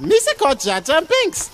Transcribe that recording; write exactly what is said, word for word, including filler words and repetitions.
Missycocha jumpings.